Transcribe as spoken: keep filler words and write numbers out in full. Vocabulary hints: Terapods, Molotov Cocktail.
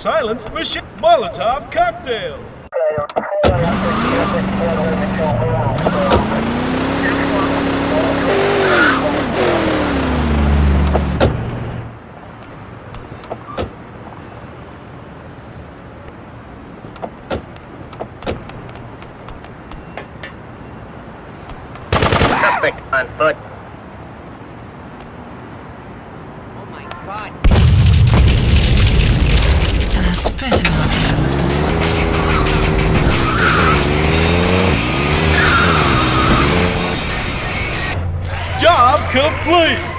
silenced machine. Molotov cocktails. Traffic on foot. Oh my God. And a special one must be. Job complete!